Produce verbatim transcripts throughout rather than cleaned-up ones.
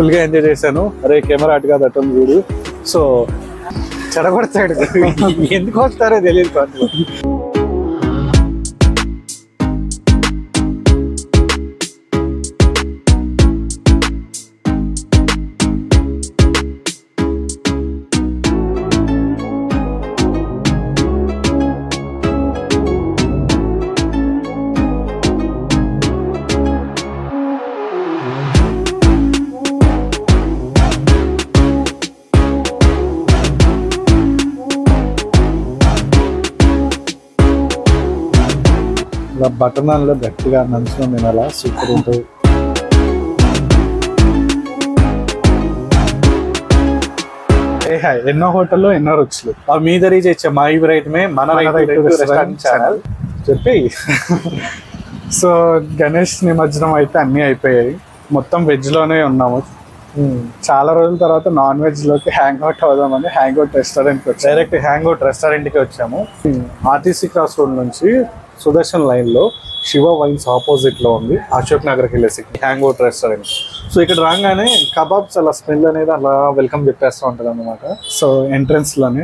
Full గా enjoy చేశాను. అరే కెమెరా అటు కాదు అటం చూడు, సో చెడగొడతాడు ఎందుకు వస్తారో తెలియదు. ఇలా బటర్ నాన్లో గట్టిగా నంచుకొని తినాలా, సూపర్ ఉంటుంది. ఎన్నో హోటల్లో ఎన్నో రుచులు అవి మీ దగ్గర చేసే మా రైట్మే మన రెస్టారెంట్ ఛానల్ చెప్పి. సో గణేష్ నిమజ్జనం అయితే అన్నీ అయిపోయాయి, మొత్తం వెజ్లోనే ఉన్నాము. చాలా రోజుల తర్వాత నాన్ వెజ్ లోకి హ్యాంగ్ అవుట్ అవుదామని హ్యాంగౌట్ రెస్టారెంట్కి వచ్చాము. డైరెక్ట్ హ్యాంగౌట్ రెస్టారెంట్కి వచ్చాము. ఆర్టీసీ క్రాస్ రోడ్ నుంచి సుదర్శన్ లైన్లో శివ వైన్స్ ఆపోజిట్లో ఉంది Ashok Nagar hills Hangout restaurant. So ఇక్కడ రాగానే కబాబ్స్ అలా స్మెల్ అనేది అలా వెల్కమ్ చెప్పేస్తూ ఉంటుంది అనమాట. సో ఎంట్రన్స్లోనే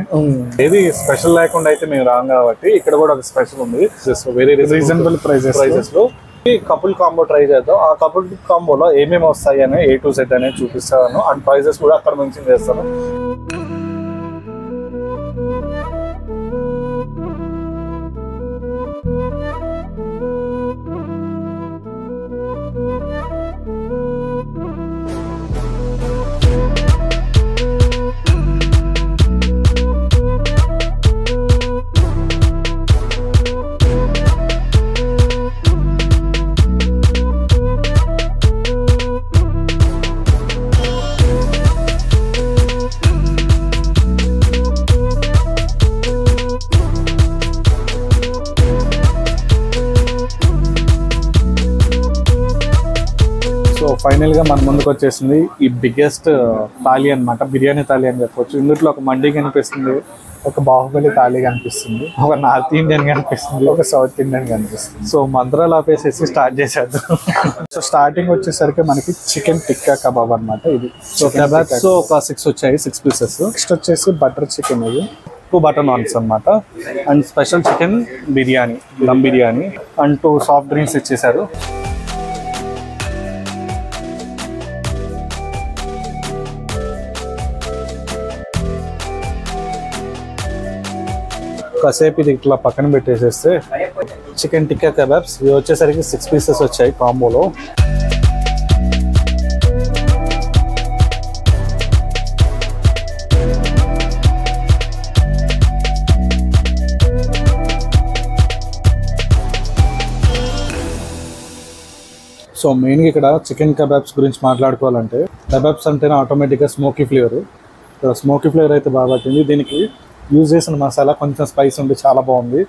ఏది స్పెషల్ లేకుండా అయితే మేము రాం కాబట్టి ఇక్కడ కూడా ఒక స్పెషల్ ఉంది. సో వెరీ రీజనబుల్ ప్రైజెస్ ప్రైజెస్లో కపుల్ కాంబో ట్రై చేద్దాం. ఆ కపుల్ కాంబోలో ఏమేమి వస్తాయి అనే ఏ టు సెట్ అనేది చూపిస్తాను, అండ్ ప్రైజెస్ కూడా అక్కడ మెన్షన్ చేస్తాను. ఫైనల్ గా మన ముందుకు వచ్చేసింది ఈ బిగ్గెస్ట్ థాలీ అనమాట, బిర్యానీ థాలీ అని చెప్పవచ్చు. ఇందులో ఒక మండీ కనిపిస్తుంది, ఒక బాహుబలి థాలీ కనిపిస్తుంది, ఒక నార్త్ ఇండియన్ కనిపిస్తుంది, ఒక సౌత్ ఇండియన్ కనిపిస్తుంది. సో మంత్రాలు ఆపేసేసి స్టార్ట్ చేసేద్దాం. సో స్టార్టింగ్ వచ్చేసరికి మనకి చికెన్ టిక్కా కబాబ్ అనమాట ఇది. సో కబాబ్స్ ఒక సిక్స్ వచ్చాయి, సిక్స్ పీసెస్. నెక్స్ట్ వచ్చేసి బటర్ చికెన్, ఇది టూ బటర్ నాన్స్ అనమాట. And special chicken biryani, dum biryani, and two soft drinks ఇచ్చేసారు. కాసేపు ఇది ఇట్లా పక్కన పెట్టేసేస్తే చికెన్ టిక్కా కబాబ్స్ ఇవి వచ్చేసరికి సిక్స్ పీసెస్ వచ్చాయి కాంబోలో. సో మెయిన్గా ఇక్కడ చికెన్ కబాబ్స్ గురించి మాట్లాడుకోవాలంటే కబాబ్స్ అంటేనే ఆటోమేటిక్గా స్మోకీ ఫ్లేవర్, స్మోకీ ఫ్లేవర్ అయితే బాగా పట్టింది. దీనికి యూజ్ చేసిన మసాలా కొంచెం స్పైస్ ఉంది, చాలా బాగుంది.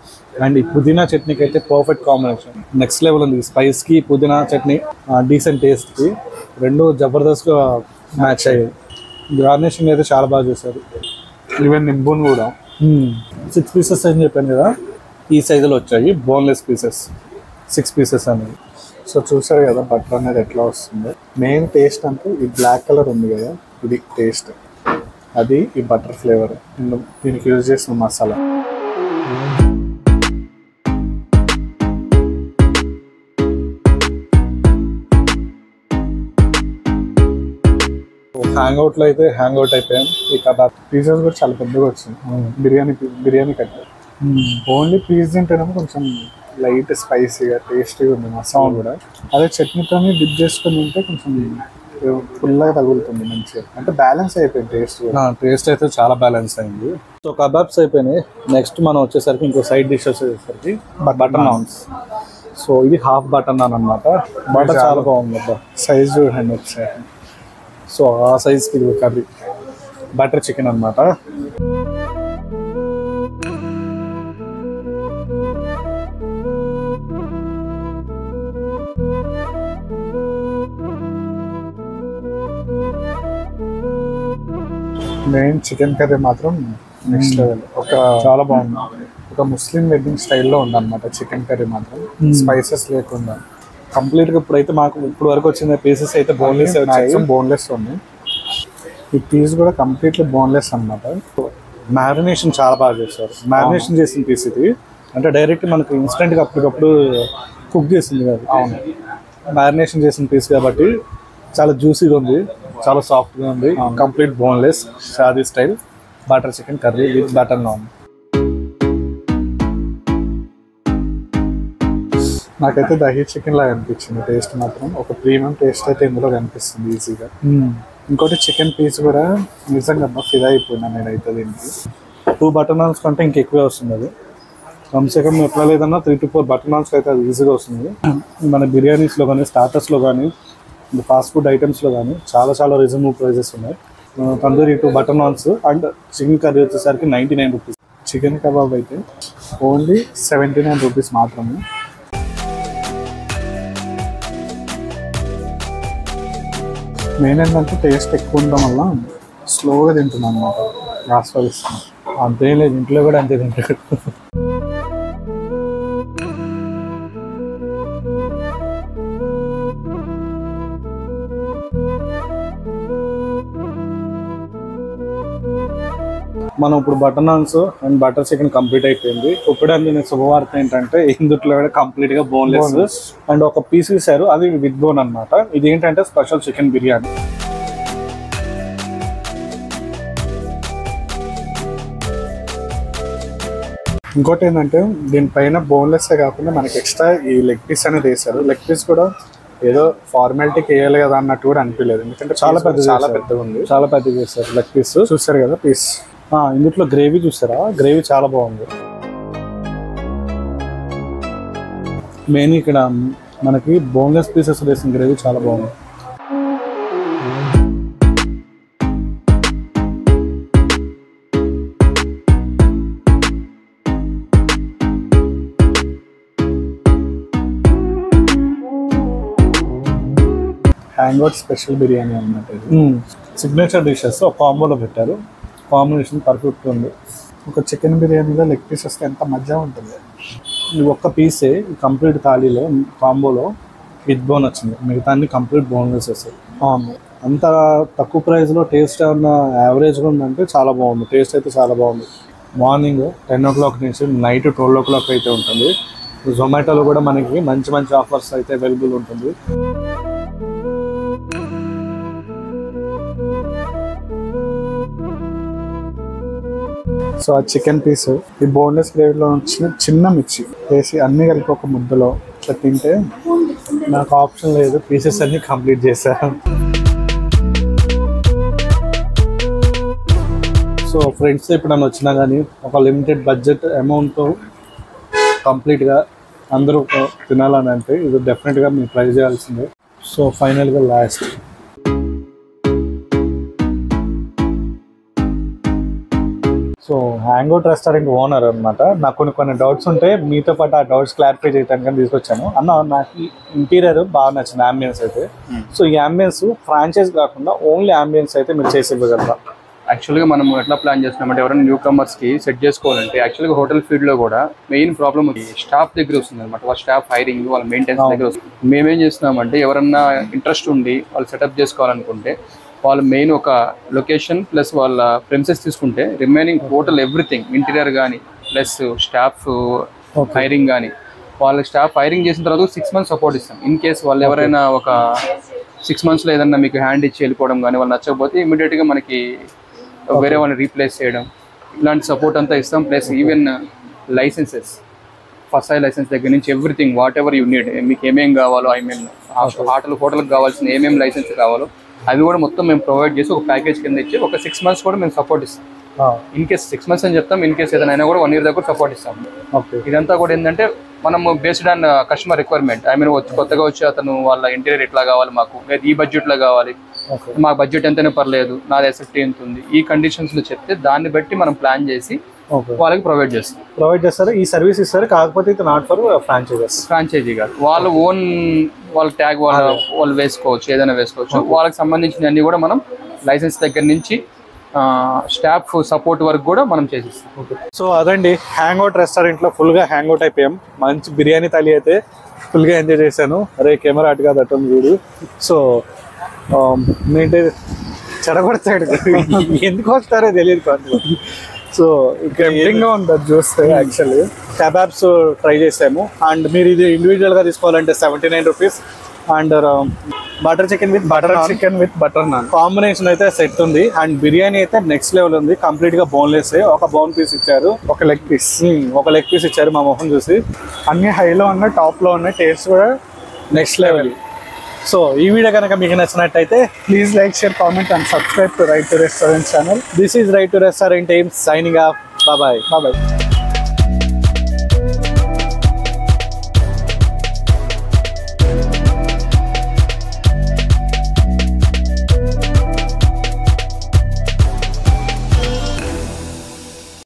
అండ్ ఈ పుదీనా చట్నీకి అయితే పర్ఫెక్ట్ కాంబినేషన్, నెక్స్ట్ లెవెల్ ఉంది. స్పైస్కి పుదీనా చట్నీ డీసెంట్ టేస్ట్కి రెండు జబర్దస్త్గా మ్యాచ్ అయ్యాయి. గార్నిషింగ్ అయితే చాలా బాగా చేశారు, ఈవెన్ నింబూన్ కూడా. సిక్స్ పీసెస్ అని చెప్పాను కదా, ఈ సైజులో వచ్చాయి బోన్లెస్ పీసెస్, సిక్స్ పీసెస్ అనేది. సో చూసారు కదా బట్టర్ అనేది ఎట్లా వస్తుంది. మెయిన్ టేస్ట్ అంటే ఈ బ్లాక్ కలర్ ఉంది కదా, ఇది టేస్ట్, అది ఈ బటర్ ఫ్లేవర్, దీనికి యూజ్ చేసిన మసాలా. హ్యాంగౌట్లో అయితే హ్యాంగౌట్ అయిపోయాం. ఈ కబాబ్ పీసెస్ కూడా చాలా పెద్దగా వచ్చింది, బిర్యానీ బిర్యానీ కట్ట. ఓన్లీ పీస్ తింటేనేమో కొంచెం లైట్ స్పైసీగా టేస్టీగా ఉంది మసాలా కూడా. అదే చట్నీతో డిప్ చేసుకుని ఉంటే కొంచెం ఫుల్గా తగులుతుంది మంచిగా, అంటే బ్యాలెన్స్ అయిపోయింది టేస్ట్. టేస్ట్ అయితే చాలా బ్యాలెన్స్ అయింది. సో కబాబ్స్ అయిపోయినాయి. నెక్స్ట్ మనం వచ్చేసరికి ఇంకో సైడ్ డిష్ వచ్చేసరికి బటర్ నాన్స్. సో ఇది హాఫ్ బటర్ నాన్ అనమాట, బటర్ చాలా బాగుంది. సైజ్ చూడండి ఒకసారి. సో ఆ సైజ్కి ఇది కర్రీ, బటర్ చికెన్ అనమాట. మెయిన్ చికెన్ కర్రీ మాత్రం నెక్స్ట్ లెవెల్, ఒక చాలా బాగుంది, ఒక ముస్లిం వెడ్డింగ్ స్టైల్లో ఉందన్నమాట చికెన్ కర్రీ మాత్రం, స్పైసెస్ లేకుండా. ఆ కంప్లీట్ గా ఇప్పుడైతే మాకు ఇప్పుడు వరకు వచ్చిన పీసెస్ అయితే బోన్లెస్ వచ్చాయి. బోన్లెస్ ఉన్నాయి. ఈ పీస్ కూడా కంప్లీట్లీ బోన్లెస్ అన్నమాట. మ్యారినేషన్ చాలా బాగా చేశారు. మ్యారినేషన్ చేసిన పీస్ ఇది, అంటే డైరెక్ట్ మనకు ఇన్స్టెంట్ గా అప్పటికప్పుడు కుక్ చేసింది కాదు. అవును, మ్యారినేషన్ చేసిన పీస్ కాబట్టి చాలా జ్యూసీగా ఉంది, చాలా సాఫ్ట్ గా ఉంది. Complete boneless Shaadi style butter chicken curry with butter naan. నాకైతే దహీ చికెన్ లాగా అనిపించింది టేస్ట్ మాత్రం. ఒక ప్రీమియం టేస్ట్ అయితే ఇందులో కనిపిస్తుంది ఈజీగా. ఇంకోటి చికెన్ పీస్ కూడా నిజంగా ఫిదా అయిపోయినా నేనైతే దీనికి. టూ బటర్ నాన్స్ కంటే ఇంకెక్కువే వస్తుంది అది. కమ్సే కమ్ ఎట్లా లేదన్నా three to four butter naans అయితే అది ఈజీగా వస్తుంది. మన బిర్యానీస్లో కానీ స్టార్టర్స్లో కానీ ఫాస్ట్ ఫుడ్ ఐటమ్స్లో కానీ చాలా చాలా రీజనబుల్ ప్రైజెస్ ఉన్నాయి. Tandoori two butter naans and chicken curry వచ్చేసరికి ninety nine rupees. Chicken kebab అయితే ఓన్లీ సెవెంటీ నైన్ రూపీస్ మాత్రమే. మెయిన్ ఏంటంటే టేస్ట్ ఎక్కువ ఉండడం వల్ల స్లోగా తింటున్నాను అన్నమాట, ఆస్వాదిస్తున్నాను. అంతే లేదు, ఇంట్లో కూడా అంతే తింటాడు. మనం ఇప్పుడు butter naans and butter chicken complete అయిపోయింది. ఇప్పుడు అందిన శుభవార్త ఏంటంటే ఇందుట్లో కూడా కంప్లీట్ గా బోన్లెస్ అండ్ ఒక పీస్ ఇచ్చారు, అది విత్ బోన్ అనమాట. ఇది ఏంటంటే స్పెషల్ చికెన్ బిర్యానీ. ఇంకోటి ఏంటంటే దీనిపైన బోన్లెస్ కాకుండా మనకి ఎక్స్ట్రా ఈ లెగ్ పీస్ అనేది వేసారు. లెగ్ పీస్ కూడా ఏదో ఫార్మాలిటీకి వేయాలి కదా అన్నట్టు కూడా అనిపించలేదు, ఎందుకంటే చాలా పెద్ద చాలా పెద్దగా ఉంది, చాలా పెద్దగా వేసారు లెగ్ పీస్. చూసారు కదా పీస్, ఇందుట్లో గ్రేవీ చూసారా, గ్రేవీ చాలా బాగుంది. మెయిన్ ఇక్కడ మనకి బోన్లెస్ పీసెస్ వేసిన గ్రేవీ చాలా బాగుంది. హ్యాంగౌట్ స్పెషల్ బిర్యానీ అన్నమాట ఇది. సిగ్నేచర్ డిషెస్ ఒక కాంబోలో పెట్టారు, కాంబినేషన్ పర్ఫెక్ట్ ఉంది. ఒక చికెన్ బిర్యానీలో లెగ్ పీస్ వస్తే ఎంత మజా ఉంటుంది. ఈ ఒక్క పీసే కంప్లీట్ థాలీలో కాంబోలో విత్ బోన్ వచ్చింది, మిగతా అన్ని కంప్లీట్ బోన్లెస్ వస్తాయి. అవును, అంత తక్కువ ప్రైస్లో టేస్ట్ అన్న యావరేజ్గా ఉందంటే చాలా బాగుంది. టేస్ట్ అయితే చాలా బాగుంది. మార్నింగ్ టెన్ ఓ క్లాక్ నుంచి నైట్ ట్వెల్వ్ ఓ క్లాక్ అయితే ఉంటుంది. జొమాటోలో కూడా మనకి మంచి మంచి ఆఫర్స్ అయితే అవైలబుల్ ఉంటుంది. సో ఆ చికెన్ పీస్ ఈ బోన్లెస్ గ్రేవీలో వచ్చిన చిన్న మిర్చి వేసి అన్నీ కలిపి ఒక ముద్దలో ఇట్లా తింటే నాకు ఆప్షన్ లేదు, పీసెస్ అన్నీ కంప్లీట్ చేశాను. సో ఫ్రెండ్స్ ఇప్పుడు నన్ను వచ్చినా కానీ ఒక లిమిటెడ్ బడ్జెట్ అమౌంట్తో కంప్లీట్గా అందరూ తినాలని అంటే ఇది డెఫినెట్గా మీరు ట్రై చేయాల్సిందే. సో ఫైనల్గా last so Hangout restaurant owner అనమాట. నాకు కొన్ని కొన్ని డౌట్స్ ఉంటే మీతో పాటు ఆ డౌట్స్ క్లారిఫై చేయడానికి తీసుకొచ్చాను అన్న. నాకు ఇంటీరియర్ బాగా నచ్చింది, అంబియన్స్ అయితే. సో ఈ అంబియన్స్ ఫ్రాంచైజ్ కాకుండా ఓన్లీ అంబియన్స్ అయితే మీరు చేసి ఇవ్వగలరా? యాక్చువల్గా మనం ఎట్లా ప్లాన్ చేస్తున్నామంటే ఎవరైనా న్యూ కమర్స్కి సెట్ చేసుకోవాలంటే యాక్చువల్గా హోటల్ ఫీల్డ్లో కూడా మెయిన్ ప్రాబ్లమ్ స్టాఫ్ దగ్గర వస్తుంది అనమాట. వాళ్ళ స్టాఫ్ హైరింగ్, వాళ్ళ మెయింటెనెన్స్ దగ్గర వస్తుంది. మేమేం చేస్తున్నామంటే ఎవరన్నా ఇంట్రెస్ట్ ఉండి వాళ్ళు సెటప్ చేసుకోవాలనుకుంటే వాళ్ళు మెయిన్ ఒక లొకేషన్ ప్లస్ వాళ్ళ ప్రెమిసెస్ తీసుకుంటే రిమైనింగ్ హోటల్ ఎవ్రీథింగ్ ఇంటీరియర్ కానీ ప్లస్ స్టాఫ్ హైరింగ్ కానీ, వాళ్ళ స్టాఫ్ హైరింగ్ చేసిన తర్వాత సిక్స్ మంత్స్ సపోర్ట్ ఇస్తాం. ఇన్ కేస్ వాళ్ళు ఎవరైనా ఒక సిక్స్ మంత్స్లో ఏదన్నా మీకు హ్యాండ్ ఇచ్చి వెళ్ళిపోవడం కానీ వాళ్ళు నచ్చకపోతే ఇమీడియట్గా మనకి వేరే వాళ్ళని రీప్లేస్ చేయడం ఇలాంటి సపోర్ట్ అంతా ఇస్తాం. Plus even licences, first I licence దగ్గర నుంచి everything whatever you need, మీకు ఏమేమి కావాలో ఐ మీన్ హోటల్ హోటల్కి కావాల్సిన ఏమేమి లైసెన్స్ కావాలో అవి కూడా మొత్తం మేము ప్రొవైడ్ చేసి ఒక ప్యాకేజ్ కింద ఇచ్చి ఒక సిక్స్ మంత్స్ కూడా మేము సపోర్ట్ ఇస్తాం. ఇన్ కేస్ సిక్స్ మంత్స్ అని చెప్తాం, ఇన్ కేస్ ఏదైనా కూడా వన్ ఇయర్ దగ్గర సపోర్ట్ ఇస్తాం. ఇదంతా కూడా ఏంటంటే మనము based on customer requirement. I mean కొత్తగా వచ్చి అతను వాళ్ళ ఇంటీరియర్ ఎట్లా కావాలి మాకు, లేదా ఈ బడ్జెట్లో కావాలి, మా బడ్జెట్ ఎంతైనా పర్లేదు, నాది ఎసెప్ట్ ఎంత ఉంది, ఈ కండిషన్స్లో చెప్తే దాన్ని బట్టి మనం ప్లాన్ చేసి వాళ్ళకి ప్రొవైడ్ చేస్తాం. ప్రొవైడ్ చేస్తారు, ఈ సర్వీస్ ఇస్తారు. కాకపోతే ఇది నాట్ ఫర్ ఫ్రాంచైజర్స్, ఫ్రాంచైజీ కాదు, వాళ్ళు ఓన్ వాళ్ళ ట్యాగ్ వాళ్ళ వాళ్ళు వేసుకోవచ్చు, ఏదైనా వేసుకోవచ్చు. వాళ్ళకి సంబంధించిన అన్ని కూడా మనం లైసెన్స్ దగ్గర నుంచి స్టాఫ్ సపోర్ట్ వరకు కూడా మనం చేసిస్తాం. సో అదండి హ్యాంగౌట్ రెస్టారెంట్లో ఫుల్గా హ్యాంగౌట్ అయిపోయాం. మంచి బిర్యానీ థాలీ అయితే full ga enjoy chesanu are camera at kada atom video so um meete chadagodtadu enduko ostaro teliyadu kaadu so tempting ga undi chuste actually kebabs try chesamu and meer idi individual ga iskovalante seventy-nine rupees and um, butter chicken with butter naan. chicken with butter naan combination aithe set undi and biryani aithe next level undi complete ga boneless oka bone piece icharu oka leg piece hmm oka leg piece icharu ma moham chusi anni high lo unna top lo unna taste kuda next level so ee video ganaka meeku nachinataithe please like share comment and subscribe to Ride two Restaurant channel this is Ride two Restaurant team signing off bye bye bye bye